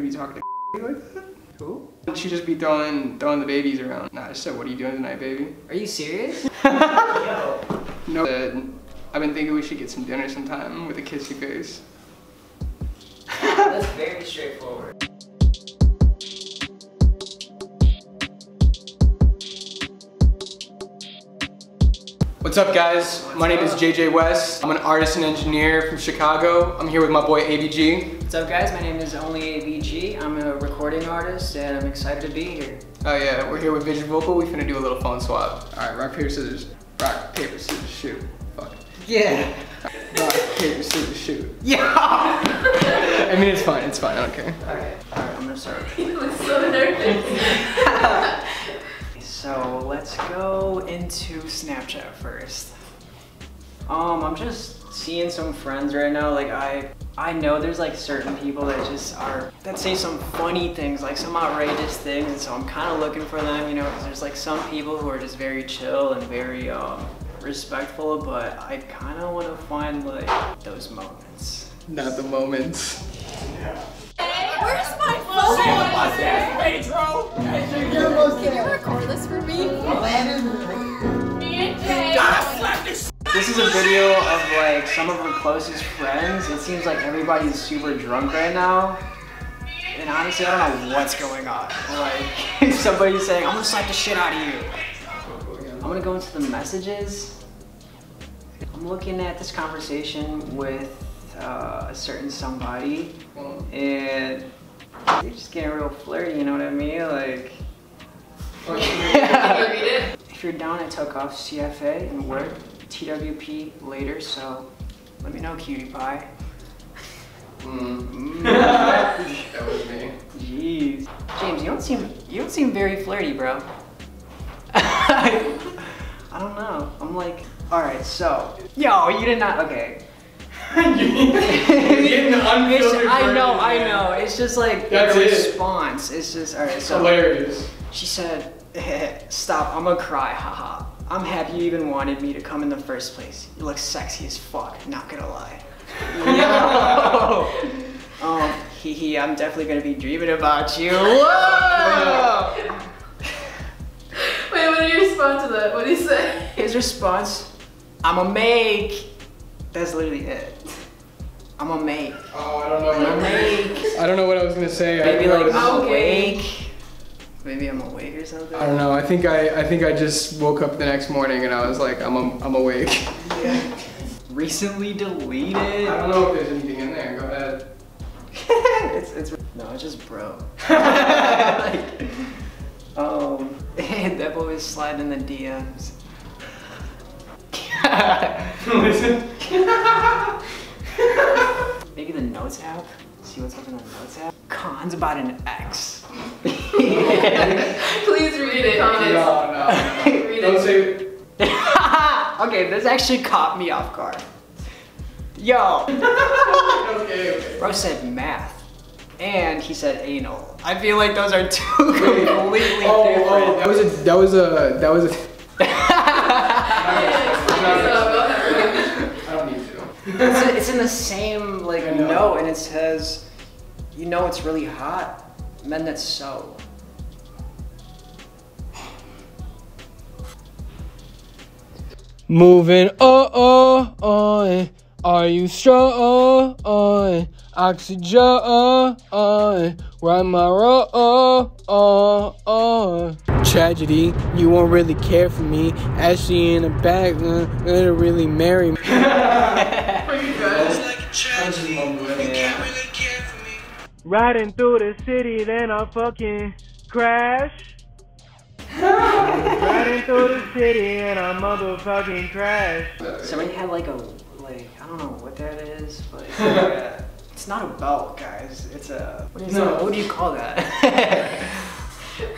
could be talking to like that. Cool. She'd just be throwing the babies around. Nah, I just said, what are you doing tonight, baby? Are you serious? Yo. No. I've been thinking we should get some dinner sometime with a kissy face. That's very straightforward. What's up, guys? My name is JJ West. I'm an artist and engineer from Chicago. I'm here with my boy ABG. What's up, guys? My name is Only ABG. I'm a recording artist and I'm excited to be here. Oh yeah, we're here with Vision Vocal. We're finna do a little phone swap. All right, rock, paper, scissors. Rock, paper, scissors, shoot. Fuck. Yeah. Rock, paper, scissors, shoot. Yeah. I mean, it's fine. It's fine. I don't care. All right. All right. I'm gonna start. He was so nervous. So let's go into Snapchat first. I'm just seeing some friends right now. Like I know there's like certain people that just are, that say some funny things, like some outrageous things. And so I'm kind of looking for them, you know, because there's like some people who are just very chill and very respectful, but I kind of want to find like those moments. Not the moments. Yeah. Where's my phone? Pedro! Can you record this for me? This is a video of like some of her closest friends. It seems like everybody's super drunk right now. And honestly, I don't know what's going on. Like, somebody's saying, I'm gonna slap the shit out of you. I'm gonna go into the messages. I'm looking at this conversation with a certain somebody, and they're just getting real flirty, you know what I mean? Like, yeah. If you're down, I took off CFA and work TWP later, so let me know, cutie pie. That was me. Jeez, James, you don't seem very flirty, bro. I don't know. I'm like, all right, so yo, you did not. Okay. I know. It's just like the response. It's just, all right. So hilarious. She said, "Stop! I'm gonna cry. Haha. I'm happy you even wanted me to come in the first place. You look sexy as fuck. Not gonna lie." No. Hee. I'm definitely gonna be dreaming about you. Whoa. Wait. What did you respond to that? What did he say? His response: "I'm a make." That's literally it. I'm a make. Oh, I don't know. I'm a make. I don't know what I was gonna say. Maybe like I'm awake. Maybe I'm awake or something. I don't know. I think I just woke up the next morning and I was like, I'm awake. Yeah. Recently deleted. I don't know if there's anything in there. Go ahead. No, it's just bro. And that boy is sliding in the DMs. Listen. Maybe the notes app? See what's up in the notes app? Cons about an ex. Yeah. Please read it, honest. No. Read Don't say it. Okay, this actually caught me off guard. Yo. Okay. Bro said math. And he said anal. I feel like those are two completely different. Oh, It's in the same like note, and it says, you know it's really hot, men that sew. Moving on, are you strong? Oxygen, right my roll. Tragedy, you won't really care for me. Ashley in the back, gonna really marry me. Riding through the city, then I fucking crash. Riding through the city, and I motherfucking crash. Somebody had like a, I don't know what that is, but it's, like a, it's not a belt, guys. It's a, what do you call that?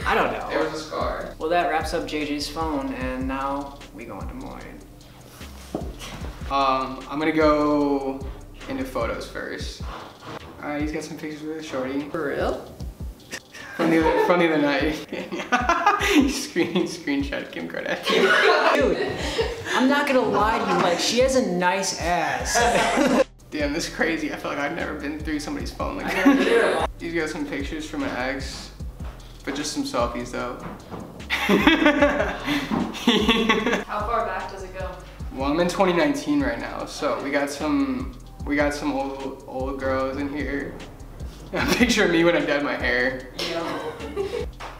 I don't know. There was a scar. Well, that wraps up JJ's phone, and now we go into mine. I'm gonna go into photos first. Alright, he's got some pictures with Shorty. For real? From the other night. He's screenshot Kim Kardashian. Dude, I'm not gonna lie to you, like, she has a nice ass. Damn, this is crazy. I feel like I've never been through somebody's phone like that. These got some pictures from my ex, but just some selfies though. How far back does it go? Well, I'm in 2019 right now, so we got some old girls in here. A picture of me when I dyed my hair.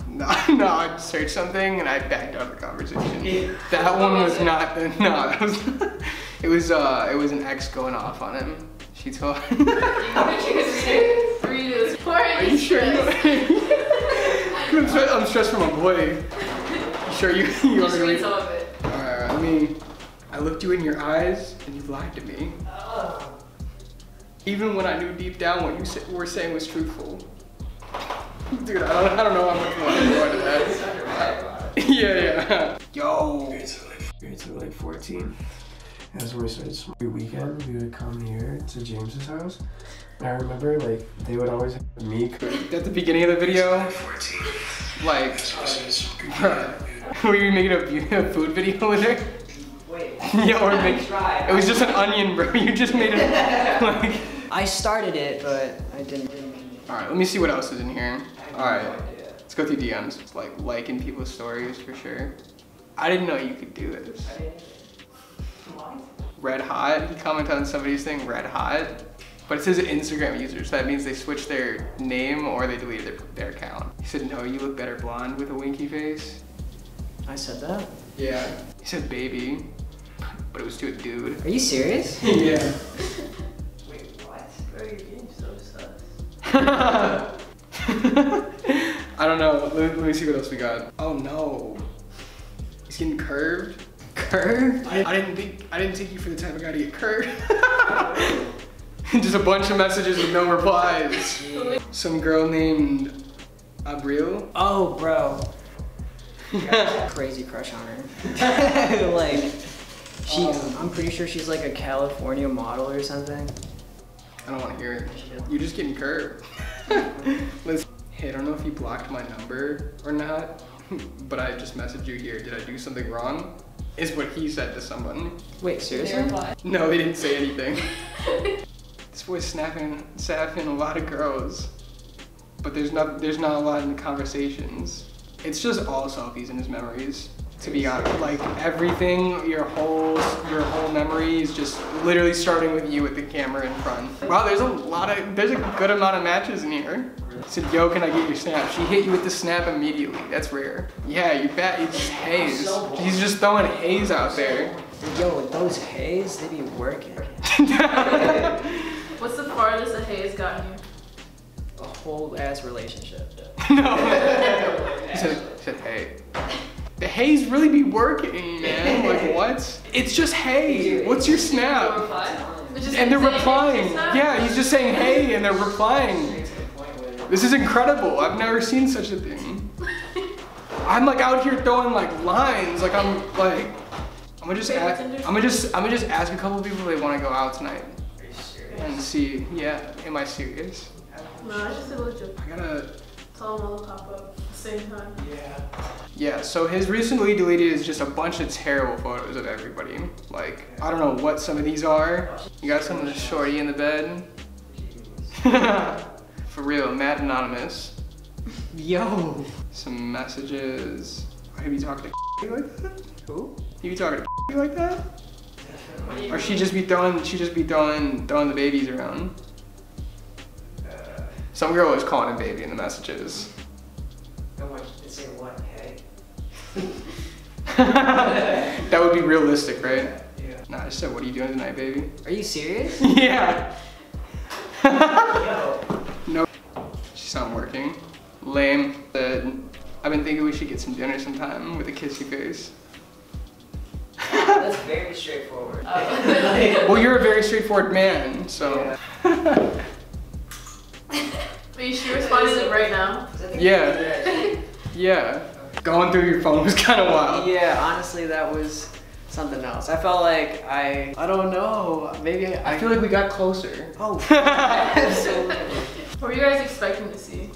No, I searched something and I backed out of the conversation. Yeah. That one was not. No, that was. It was an ex going off on him. She told. Are you sure? I'm stressed for my boy. Sure, you are gonna. All right, I mean, I looked you in your eyes and you lied to me. Oh. Even when I knew deep down what you were saying was truthful. Dude, I don't know how much more I'm going to that. Yeah. Yo. Grades were like 14. That's where we started. Every weekend, we would come here to James's house. And I remember, like, they would always have me. At the beginning of the video, like, we were making a food video with her. Wait. Yeah, or it was just an onion, bro. You just made it, like. I started it, but I didn't. All right, let me see what else is in here. All right, let's go through DMs. It's like liking people's stories for sure. I didn't know you could do this. Red Hot, he commented on somebody's thing, Red Hot, but it says an Instagram user, so that means they switched their name or they deleted their account. He said, no, you look better blonde with a winky face. I said that? Yeah. He said baby, but it was to a dude. Are you serious? Yeah. Wait, what? Bro, you're getting so sus. I don't know. Let me see what else we got. Oh no, he's getting curved. Curved? I didn't think you for the type of guy to get curved. Just a bunch of messages with no replies. Some girl named Abril. Oh, bro. Crazy crush on her. Like, she. I'm pretty sure she's like a California model or something. I don't want to hear it. You're just getting curved. Hey, I don't know if you blocked my number or not, but I just messaged you here. Did I do something wrong? Is what he said to someone. Wait, seriously? No, they didn't say anything. This boy's snapping a lot of girls, but there's not a lot in the conversations. It's just all selfies in his memories. To be honest, like everything, your whole memory is just literally starting with you with the camera in front. Wow, there's a good amount of matches in here. I said, yo, can I get your snap? She hit you with the snap immediately. That's rare. Yeah, you bet. It's just haze. He's just throwing haze out there. Yo, with those haze, they be working. What's the farthest a haze got you? A whole ass relationship. No. He said, hey. The haze really be working, man. Like, what? It's just, hey, what's your snap? And they're replying. Yeah, he's just saying, hey, and they're replying. This is incredible. I've never seen such a thing. I'm like out here throwing like lines. Like, I'm gonna just ask a couple of people if they want to go out tonight. Are you serious? And see, yeah, am I serious? No, I just legit. I gotta. It's all gonna pop up. Same time. Yeah, so his recently deleted is just a bunch of terrible photos of everybody. Like, I don't know what some of these are. You got some of the shorty in the bed. For real, Mad Anonymous. Yo. Some messages. Why are you talking to like that? Who? You talking to like that? Or she just be throwing the babies around. Some girl was calling him baby in the messages. Say what, hey? That would be realistic, right? Yeah. Nah, I just said, what are you doing tonight, baby? Are you serious? Yeah. No. She's not working. Lame. I've been thinking we should get some dinner sometime with a kissy face. That's very straightforward. Well, you're a very straightforward man, so. Yeah. Are you sure responding to it right now? Yeah. Yeah. Going through your phone was kind of wild. Yeah, honestly, that was something else. I felt like I don't know. Maybe I feel like we got closer. Oh. Absolutely. What were you guys expecting to see?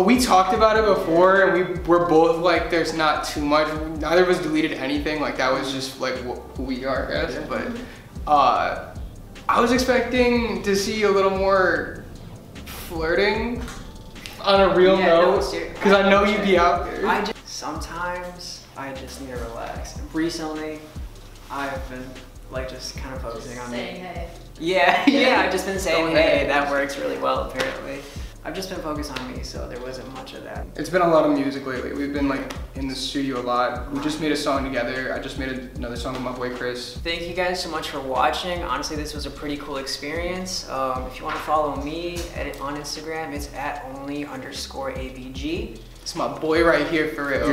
We talked about it before, and we were both like, there's not too much. Neither of us deleted anything. Like, that was just like who we are, I guess. Yeah. But I was expecting to see a little more flirting on a real note, because I know you'd be out there. Sometimes I just need to relax. Recently, I've been like just kind of focusing on saying hey. Yeah, I've just been saying hey. That works really well apparently. I've just been focused on me, so there wasn't much of that. It's been a lot of music lately. We've been like in the studio a lot. We just made a song together. I just made another song with my boy Chris. Thank you guys so much for watching. Honestly, this was a pretty cool experience. If you want to follow me on Instagram, it's @only_ABG. It's my boy right here for real.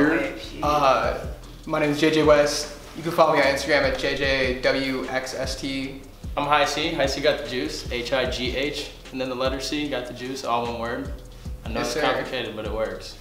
My name is JJ West. You can follow me on Instagram @JJWXST. I'm High C. High C got the juice. H-I-G-H. And then the letter C got the juice, all one word. I know it's complicated, but it works.